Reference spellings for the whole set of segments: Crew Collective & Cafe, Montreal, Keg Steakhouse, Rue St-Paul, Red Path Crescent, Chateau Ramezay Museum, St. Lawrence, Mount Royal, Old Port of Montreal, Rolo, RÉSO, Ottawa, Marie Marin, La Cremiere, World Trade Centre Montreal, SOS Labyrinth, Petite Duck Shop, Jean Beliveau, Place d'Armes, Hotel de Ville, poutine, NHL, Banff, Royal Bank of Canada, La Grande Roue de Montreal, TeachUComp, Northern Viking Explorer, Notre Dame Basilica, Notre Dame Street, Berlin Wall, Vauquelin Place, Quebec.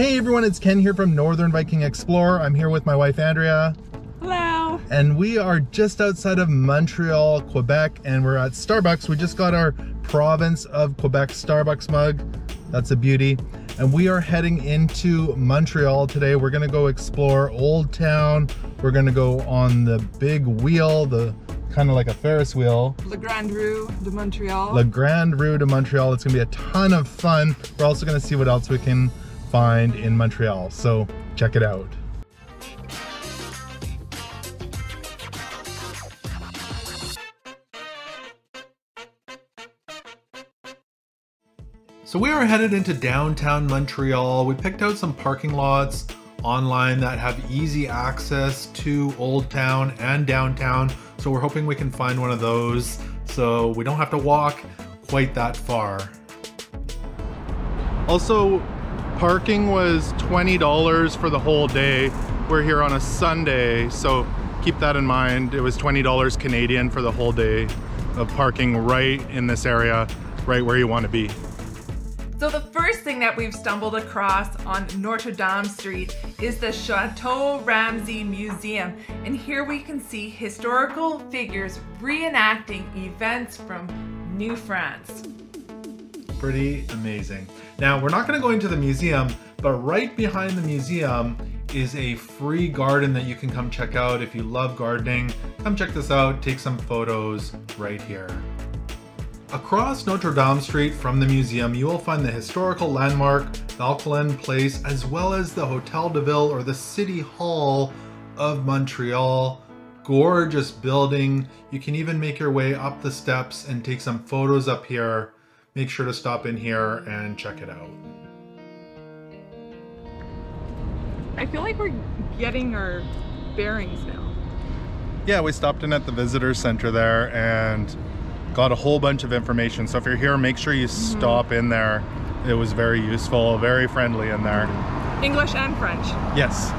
Hey everyone, it's Ken here from Northern Viking Explorer. I'm here with my wife Andrea. Hello. And we are just outside of Montreal, Quebec, and we're at Starbucks. We just got our Province of Quebec Starbucks mug. That's a beauty. And we are heading into Montreal today. We're gonna go explore Old Town. We're gonna go on the big wheel, the kind of like a Ferris wheel. La Grande Roue de Montreal. La Grande Roue de Montreal. It's gonna be a ton of fun. We're also gonna see what else we can find in Montreal, so check it out. So we are headed into downtown Montreal. We picked out some parking lots online that have easy access to Old Town and downtown, so we're hoping we can find one of those so we don't have to walk quite that far. Also, parking was $20 for the whole day. We're here on a Sunday, so keep that in mind. It was $20 Canadian for the whole day of parking right in this area, right where you want to be. So the first thing that we've stumbled across on Notre Dame Street is the Chateau Ramezay Museum. And here we can see historical figures reenacting events from New France. Pretty amazing. Now, we're not going to go into the museum, but right behind the museum is a free garden that you can come check out. If you love gardening, come check this out, take some photos right here. Across Notre Dame Street from the museum, you will find the historical landmark Vauquelin Place, as well as the Hotel de Ville, or the City Hall of Montreal. Gorgeous building. You can even make your way up the steps and take some photos up here. Make sure to stop in here and check it out. I feel like we're getting our bearings now. Yeah, we stopped in at the visitor center there and got a whole bunch of information. So if you're here, make sure you stop in there. It was very useful, very friendly in there. English and French. Yes.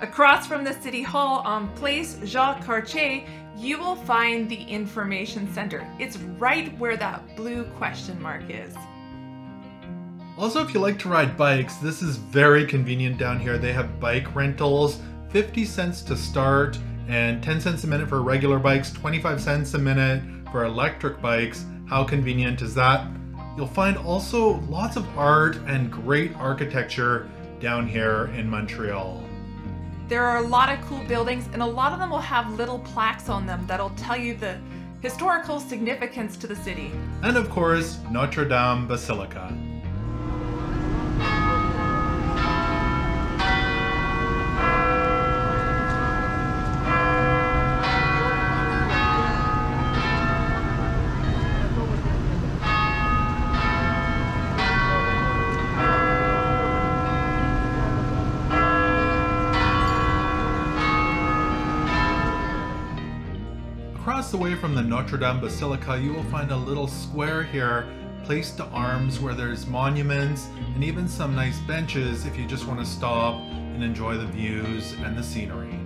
Across from the City Hall on Place Jacques-Cartier, you will find the Information Center. It's right where that blue question mark is. Also, if you like to ride bikes, this is very convenient down here. They have bike rentals, 50 cents to start and 10 cents a minute for regular bikes, 25 cents a minute for electric bikes. How convenient is that? You'll find also lots of art and great architecture down here in Montreal. There are a lot of cool buildings, and a lot of them will have little plaques on them that'll tell you the historical significance to the city. And of course, Notre Dame Basilica. Away from the Notre Dame Basilica, you will find a little square here, Place d'Armes, where there's monuments and even some nice benches if you just want to stop and enjoy the views and the scenery.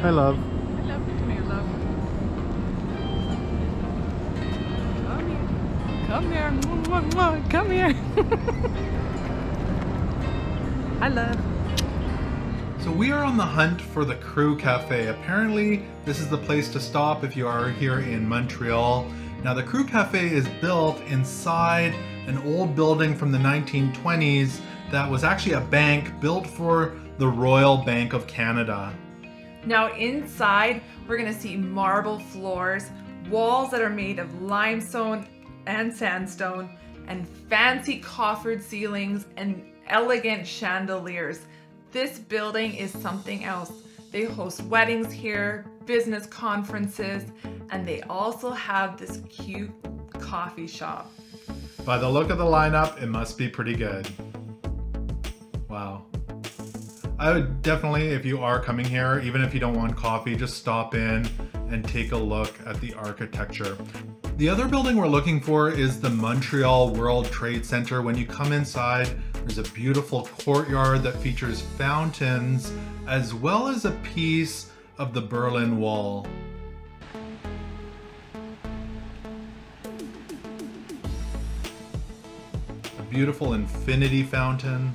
Hi, love. I love you. Come here, love. Come here. Come here. I love. So we are on the hunt for the Crew Cafe. Apparently, this is the place to stop if you are here in Montreal. Now, the Crew Cafe is built inside an old building from the 1920s that was actually a bank built for the Royal Bank of Canada. Now, inside, we're gonna see marble floors, walls that are made of limestone and sandstone, and fancy coffered ceilings and elegant chandeliers. This building is something else. They host weddings here, business conferences, and they also have this cute coffee shop. By the look of the lineup, it must be pretty good. Wow. I would definitely, if you are coming here, even if you don't want coffee, just stop in and take a look at the architecture. The other building we're looking for is the Montreal World Trade Center. When you come inside, there's a beautiful courtyard that features fountains, as well as a piece of the Berlin Wall. beautiful infinity fountain.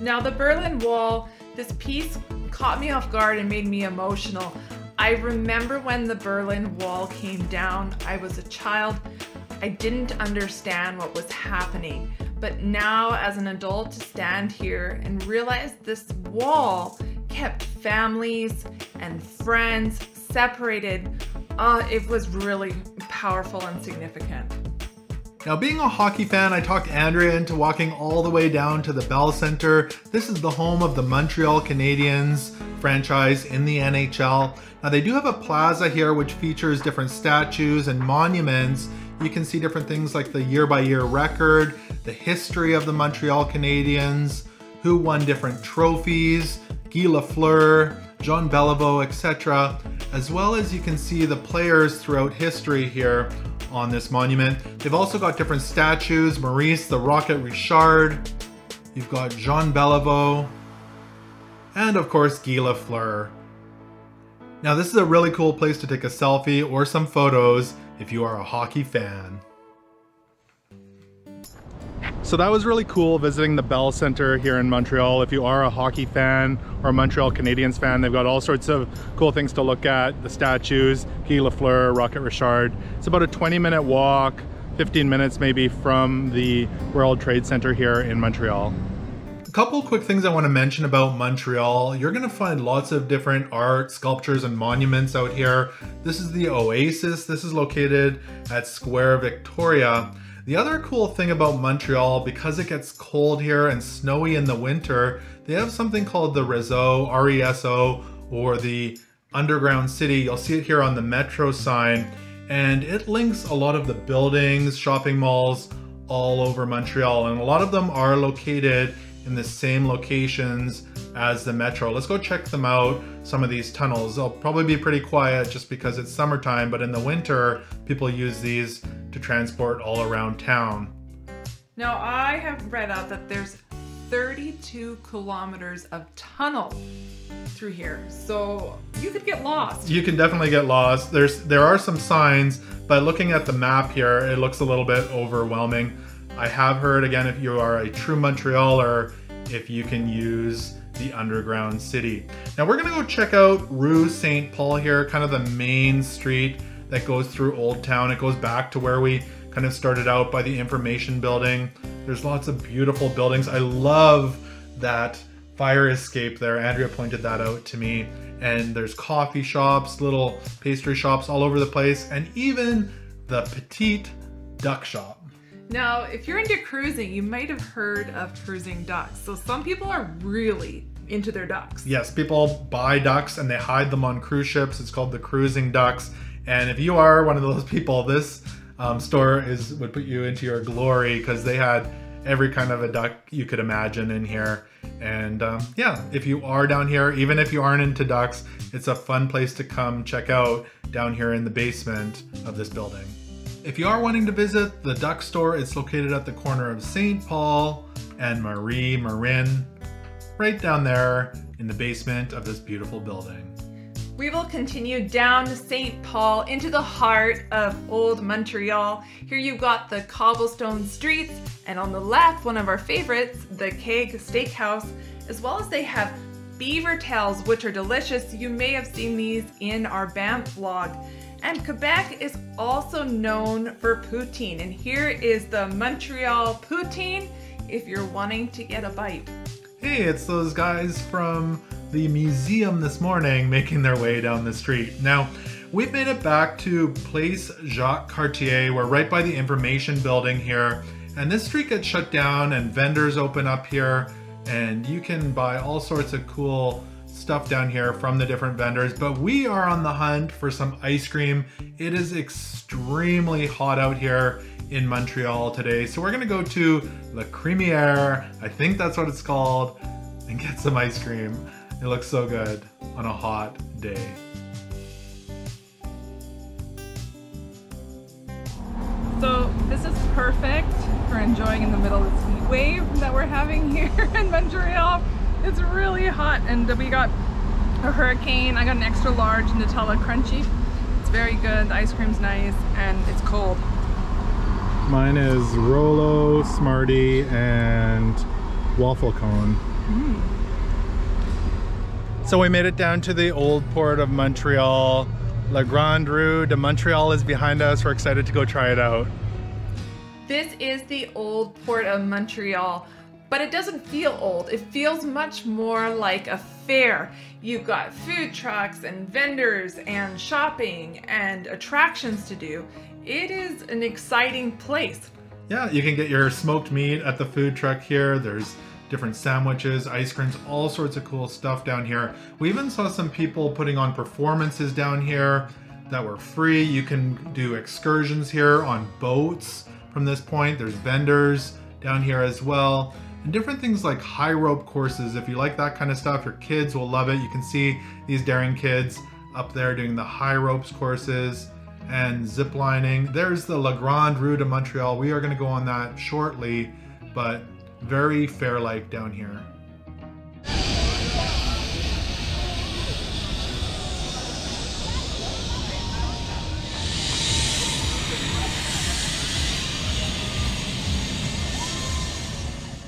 Now the Berlin Wall, this piece caught me off guard and made me emotional. I remember when the Berlin Wall came down, I was a child. I didn't understand what was happening. But now as an adult to stand here and realize this wall kept families and friends separated, it was really powerful and significant. Now, being a hockey fan, I talked Andrea into walking all the way down to the Bell Centre. This is the home of the Montreal Canadiens franchise in the NHL. Now, they do have a plaza here which features different statues and monuments. You can see different things like the year-by-year record, the history of the Montreal Canadiens, who won different trophies, Guy Lafleur, Jean Beliveau, etc. As well as you can see the players throughout history here on this monument. They've also got different statues, Maurice the Rocket Richard, you've got Jean Beliveau, and of course Guy Lafleur. Now this is a really cool place to take a selfie or some photos if you are a hockey fan. So that was really cool visiting the Bell Centre here in Montreal. If you are a hockey fan or a Montreal Canadiens fan, they've got all sorts of cool things to look at. The statues, Guy Lafleur, Rocket Richard. It's about a 20-minute walk, 15 minutes maybe, from the World Trade Center here in Montreal. A couple quick things I want to mention about Montreal. You're going to find lots of different art, sculptures, and monuments out here. This is the Oasis. This is located at Square Victoria. The other cool thing about Montreal, because it gets cold here and snowy in the winter, they have something called the RESO, R-E-S-O, or the Underground City. You'll see it here on the metro sign, and it links a lot of the buildings, shopping malls all over Montreal, and a lot of them are located in the same locations as the metro. Let's go check them out, some of these tunnels. They'll probably be pretty quiet just because it's summertime, but in the winter, people use these to transport all around town. Now I have read out that there's 32 kilometers of tunnel through here, so you could get lost. You can definitely get lost. There are some signs, but looking at the map here, it looks a little bit overwhelming. I have heard, again, if you are a true Montrealer, if you can use the Underground City. Now we're gonna go check out Rue St-Paul here, kind of the main street that goes through Old Town. It goes back to where we kind of started out by the information building. There's lots of beautiful buildings. I love that fire escape there. Andrea pointed that out to me. And there's coffee shops, little pastry shops all over the place, and even the Petite Duck Shop. Now, if you're into cruising, you might have heard of cruising ducks. So some people are really into their ducks. Yes, people buy ducks and they hide them on cruise ships. It's called the cruising ducks. And if you are one of those people, this store would put you into your glory, because they had every kind of a duck you could imagine in here. And yeah, if you are down here, even if you aren't into ducks, it's a fun place to come check out down here in the basement of this building. If you are wanting to visit the duck store, it's located at the corner of St. Paul and Marie Marin, right down there in the basement of this beautiful building. We will continue down St. Paul into the heart of Old Montreal. Here you've got the cobblestone streets, and on the left, one of our favorites, the Keg Steakhouse, as well as they have beaver tails, which are delicious. You may have seen these in our Banff vlog. And Quebec is also known for poutine, and here is the Montreal poutine if you're wanting to get a bite. Hey, it's those guys from the museum this morning making their way down the street. Now, we've made it back to Place Jacques-Cartier. We're right by the information building here, and this street gets shut down and vendors open up here, and you can buy all sorts of cool stuff down here from the different vendors. But we are on the hunt for some ice cream. It is extremely hot out here in Montreal today, so we're gonna go to La Cremiere, I think that's what it's called, and get some ice cream. It looks so good on a hot day. So this is perfect for enjoying in the middle of this heat wave that we're having here in Montreal. It's really hot, and we got a hurricane. I got an extra large Nutella Crunchy. It's very good, the ice cream's nice, and it's cold. Mine is Rolo, Smartie, and waffle cone. So we made it down to the Old Port of Montreal. La Grande Roue de Montreal is behind us. We're excited to go try it out. This is the Old Port of Montreal, but it doesn't feel old. It feels much more like a fair. You've got food trucks and vendors and shopping and attractions to do. It is an exciting place. Yeah, you can get your smoked meat at the food truck here. There's different sandwiches, ice creams, all sorts of cool stuff down here. We even saw some people putting on performances down here that were free. You can do excursions here on boats from this point. There's vendors down here as well. And different things like high rope courses. If you like that kind of stuff, your kids will love it. You can see these daring kids up there doing the high ropes courses and zip lining. There's the La Grande Roue de Montreal. We are gonna go on that shortly, but very fair-like down here.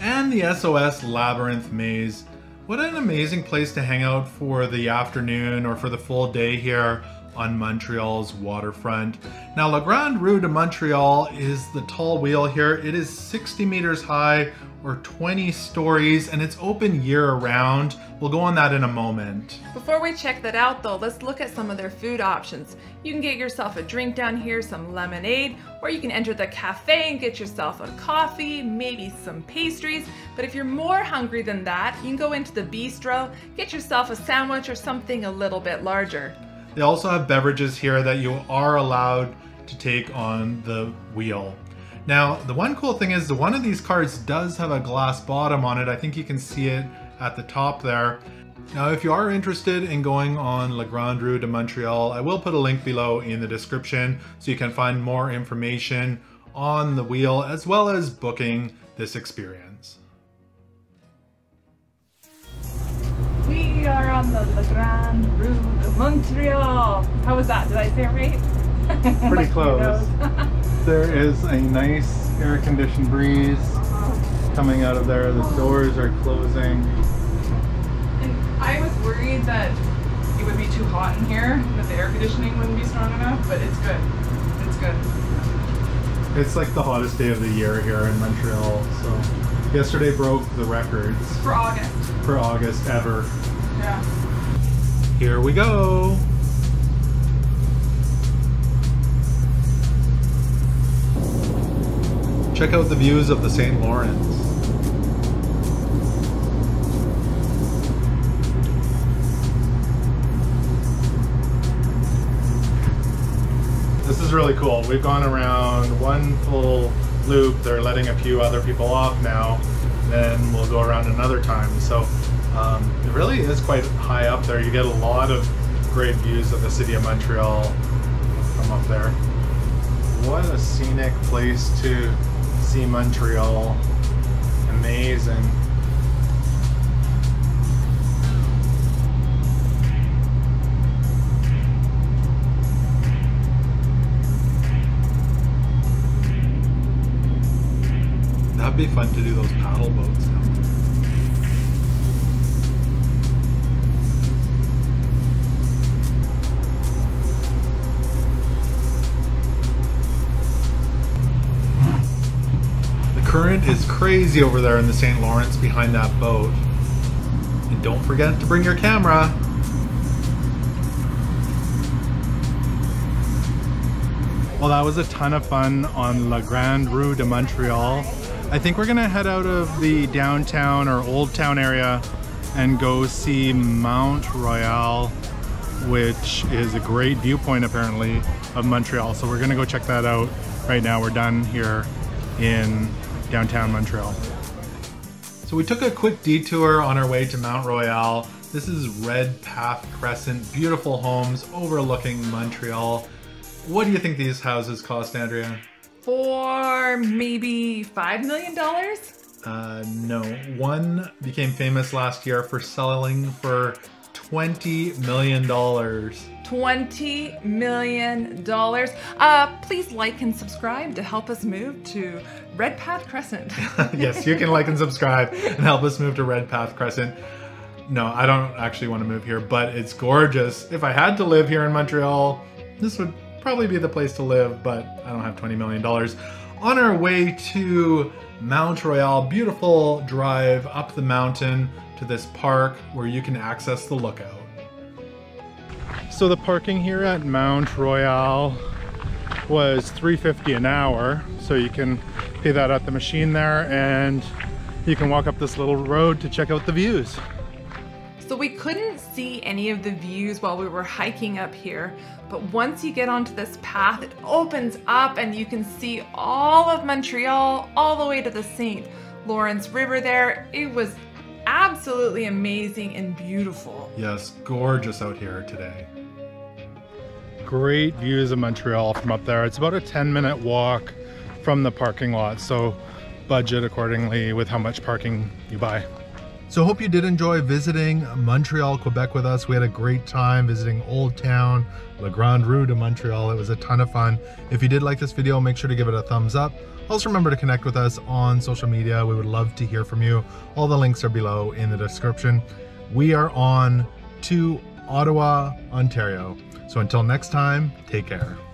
And the SOS Labyrinth Maze. What an amazing place to hang out for the afternoon or for the full day here on Montreal's waterfront. Now, La Grande Roue de Montreal is the tall wheel here. It is 60 meters high, or 20 stories, and it's open year-round. We'll go on that in a moment. Before we check that out though, let's look at some of their food options. You can get yourself a drink down here, some lemonade, or you can enter the cafe and get yourself a coffee, maybe some pastries. But if you're more hungry than that, you can go into the bistro, get yourself a sandwich or something a little bit larger. They also have beverages here that you are allowed to take on the wheel. Now, the one cool thing is that one of these carts does have a glass bottom on it. I think you can see it at the top there. Now, if you are interested in going on La Grande Roue de Montreal, I will put a link below in the description so you can find more information on the wheel as well as booking this experience. We are on the La Grande Roue de Montreal. How was that? Did I say it right? Pretty close. There is a nice air-conditioned breeze coming out of there. The doors are closing. And I was worried that it would be too hot in here, that the air conditioning wouldn't be strong enough, but it's good. It's good. It's like the hottest day of the year here in Montreal. So yesterday broke the records. For August. For August ever. Yeah. Here we go. Check out the views of the St. Lawrence. This is really cool. We've gone around one full loop. They're letting a few other people off now. Then we'll go around another time. So it really is quite high up there. You get a lot of great views of the city of Montreal from up there. What a scenic place to see Montreal. Amazing. That'd be fun to do those paddle boats now. Current is crazy over there in the St. Lawrence behind that boat. And don't forget to bring your camera. Well, that was a ton of fun on La Grande Roue de Montreal. I think we're gonna head out of the downtown or Old Town area and go see Mount Royal, which is a great viewpoint apparently of Montreal. So we're gonna go check that out right now. We're done here in downtown Montreal. So we took a quick detour on our way to Mount Royal. This is Red Path Crescent, beautiful homes overlooking Montreal. What do you think these houses cost, Andrea? For maybe $5 million? No, one became famous last year for selling for $20 million. $20 million. Please like and subscribe to help us move to Red Path Crescent. Yes, you can like and subscribe and help us move to Red Path Crescent. No, I don't actually want to move here, but it's gorgeous. If I had to live here in Montreal, this would probably be the place to live, but I don't have $20 million. On our way to Mount Royal, beautiful drive up the mountain to this park where you can access the lookout. So the parking here at Mount Royal was $3.50 an hour, so you can pay that at the machine there, and you can walk up this little road to check out the views. So we couldn't see any of the views while we were hiking up here, but once you get onto this path, it opens up and you can see all of Montreal, all the way to the St. Lawrence River there. It was absolutely amazing and beautiful. Yes, gorgeous out here today. Great views of Montreal from up there. It's about a 10-minute walk from the parking lot, so budget accordingly with how much parking you buy. So hope you did enjoy visiting Montreal, Quebec with us. We had a great time visiting Old Town, La Grande Roue de Montreal. It was a ton of fun. If you did like this video, make sure to give it a thumbs up. Also remember to connect with us on social media. We would love to hear from you. All the links are below in the description. We are on to Ottawa, Ontario. So until next time, take care.